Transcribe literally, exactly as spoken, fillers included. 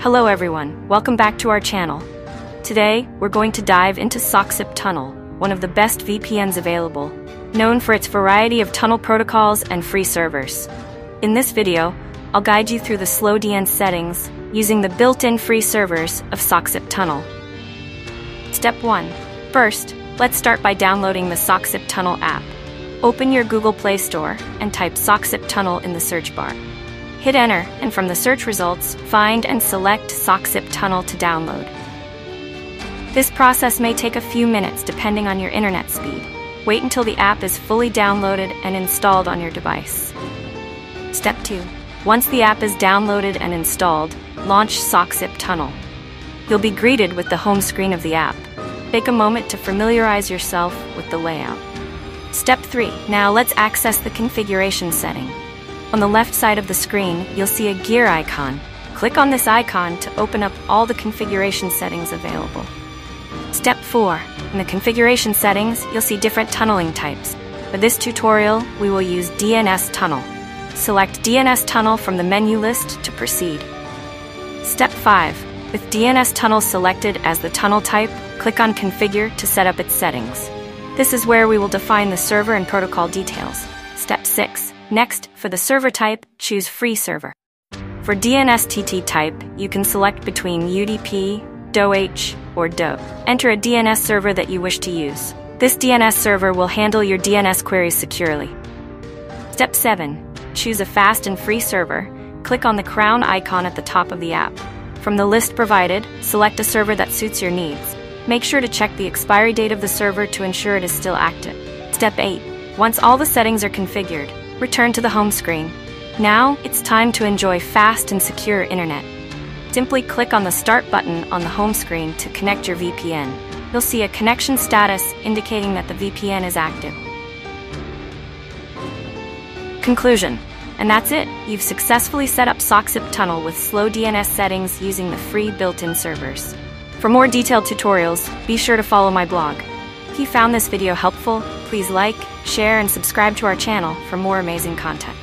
Hello everyone, welcome back to our channel. Today, we're going to dive into SocksIP Tunnel, one of the best V P Ns available, known for its variety of tunnel protocols and free servers. In this video, I'll guide you through the SlowDNS settings using the built-in free servers of SocksIP Tunnel. Step one. First, let's start by downloading the SocksIP Tunnel app. Open your Google Play Store and type SocksIP Tunnel in the search bar. Hit enter, and from the search results, find and select SocksIP Tunnel to download. This process may take a few minutes depending on your internet speed. Wait until the app is fully downloaded and installed on your device. Step two. Once the app is downloaded and installed, launch SocksIP Tunnel. You'll be greeted with the home screen of the app. Take a moment to familiarize yourself with the layout. Step three. Now let's access the configuration setting. On the left side of the screen, you'll see a gear icon. Click on this icon to open up all the configuration settings available. Step four. In the configuration settings, you'll see different tunneling types. For this tutorial, we will use D N S Tunnel. Select D N S Tunnel from the menu list to proceed. Step five. With D N S Tunnel selected as the tunnel type, click on Configure to set up its settings. This is where we will define the server and protocol details. Step six. Next, for the server type, choose Free Server. For D N S T T type, you can select between U D P, D O H, or D O T. Enter a D N S server that you wish to use. This D N S server will handle your D N S queries securely. Step seven. Choose a fast and free server. Click on the crown icon at the top of the app. From the list provided, select a server that suits your needs. Make sure to check the expiry date of the server to ensure it is still active. Step eight. Once all the settings are configured, return to the home screen. Now, it's time to enjoy fast and secure internet. Simply click on the Start button on the home screen to connect your V P N. You'll see a connection status indicating that the V P N is active. Conclusion. And that's it. You've successfully set up SocksIP Tunnel with SlowDNS settings using the free built-in servers. For more detailed tutorials, be sure to follow my blog. If you found this video helpful, please like, share, and subscribe to our channel for more amazing content.